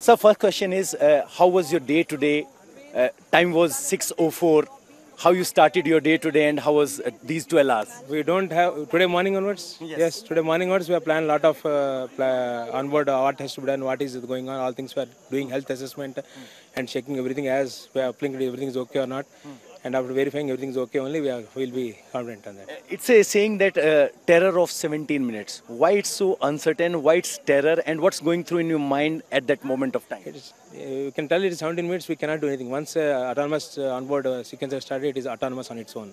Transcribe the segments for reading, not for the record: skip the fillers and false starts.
So first question is, how was your day today? Time was 6:04. How you started your day today and how was these 12 hours? We don't have, today morning onwards? Yes, today morning onwards we have planned a lot of onboard what has to be done, what is going on, all things we are doing health assessment and checking everything as we are applying everything is okay or not. And after verifying everything is okay only, we'll be confident on that. It's a saying that terror of 17 minutes. Why it's so uncertain, why it's terror and what's going through in your mind at that moment of time? You can tell it is 17 minutes, we cannot do anything. Once autonomous onboard sequencer started, it is autonomous on its own.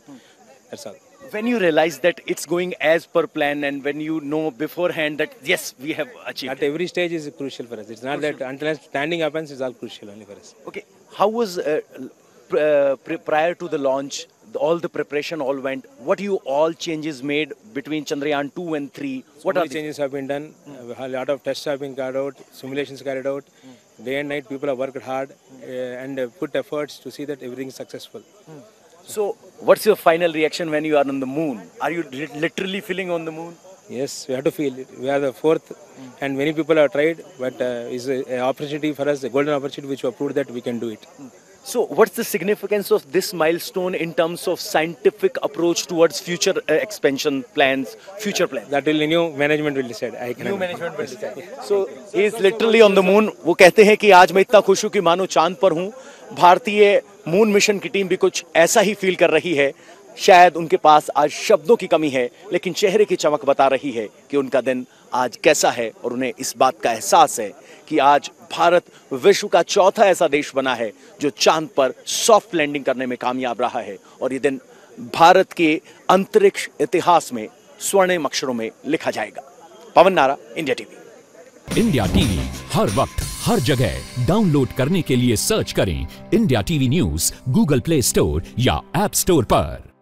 That's all. When you realize that it's going as per plan and when you know beforehand that yes, we have achieved it. At every stage is crucial for us. It's not that until standing happens, it's all crucial only for us. Okay. How was... prior to the launch, all the preparation all went. What you all changes made between Chandrayaan 2 and 3? What are the changes have been done? A lot of tests have been carried out, simulations carried out. Day and night people have worked hard and put efforts to see that everything is successful. So what's your final reaction when you are on the moon? Are you literally feeling on the moon? Yes, we have to feel it. We are the fourth and many people have tried, but it's an opportunity for us, a golden opportunity which have proved that we can do it. So what's the significance of this milestone in terms of scientific approach towards future expansion plans, future plans? That will new management will decide. New management will decide. So he is literally on the moon. वो कहते हैं कि आज मैं इतना खुश हूँ कि मानो चांद पर हूँ. भारतीय मून मिशन की टीम भी कुछ ऐसा ही फील कर रही है. शायद उनके पास आज शब्दों की कमी है, लेकिन चेहरे की चमक बता रही है कि उनका दिन आज कैसा है और उन्हें इस बात का एहसास है कि आज भारत विश्व का चौथा ऐसा देश बना है जो चांद पर सॉफ्ट लैंडिंग करने में कामयाब रहा है और ये दिन भारत के अंतरिक्ष इतिहास में स्वर्णिम अक्षरों में लिखा जाएगा। Pawan Nara, India TV. India TV हर वक्त हर जगह डाउनलोड करने के लिए सर्च करें India TV news Google Play Store या ऐप स्टोर पर।